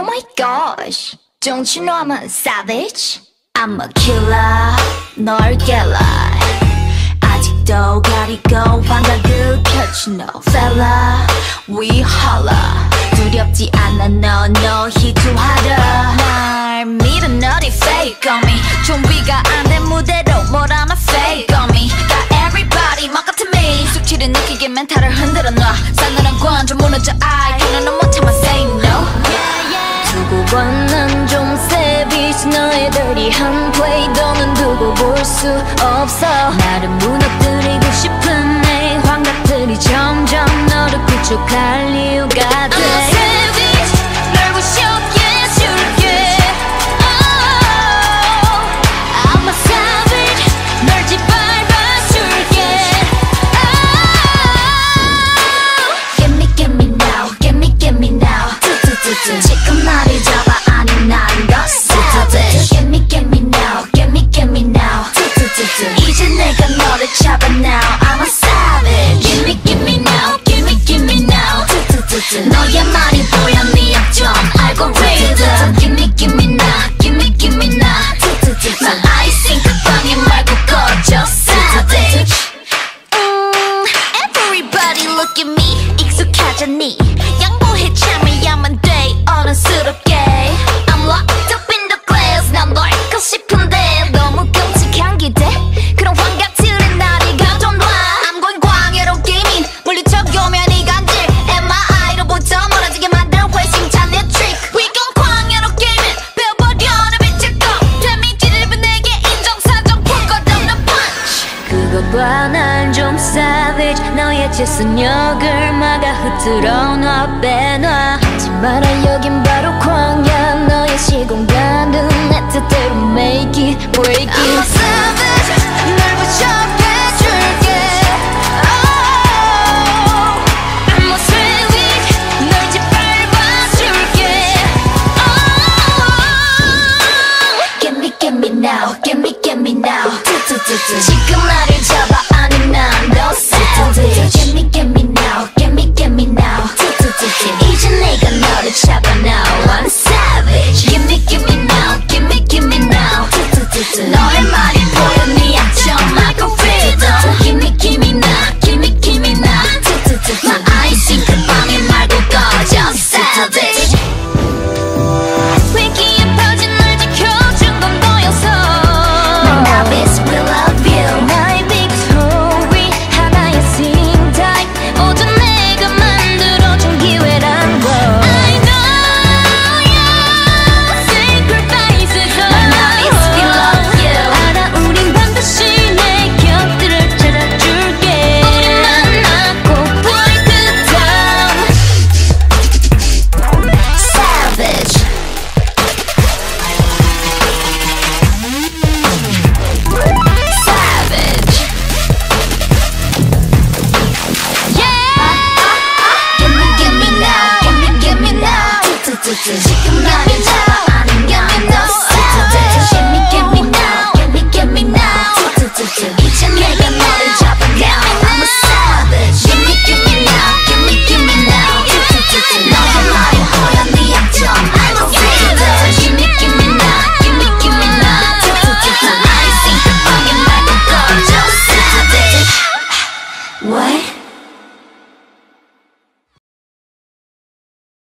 Oh my gosh, don't you know I'm a savage? I'm a killer, 널 깨라 아직도 가리고 환각을 켜준 너 fella, we holla 두렵지 않아 넌 너희 투하라 날 밀어 너희 fake on me 준비가 안 된 무대로 몰아나 fake on me Got everybody mock up to me 숙취를 느끼게 멘탈을 흔들어 놔 싸늘한 관점 무너져 I can't no more time I say no 두고 봐 난 좀 savage 너의 dirty한 play 너는 두고 볼 수 없어 나를 무너뜨리고 싶은 내 환각들이 점점 너를 구축할 이유가 돼 I'm a savage 널 부셔 Just 역을 막아 흐트러 놔 빼놔 하지 마라 여긴 바로 광야 너의 시공간은 내 뜻대로 make it break it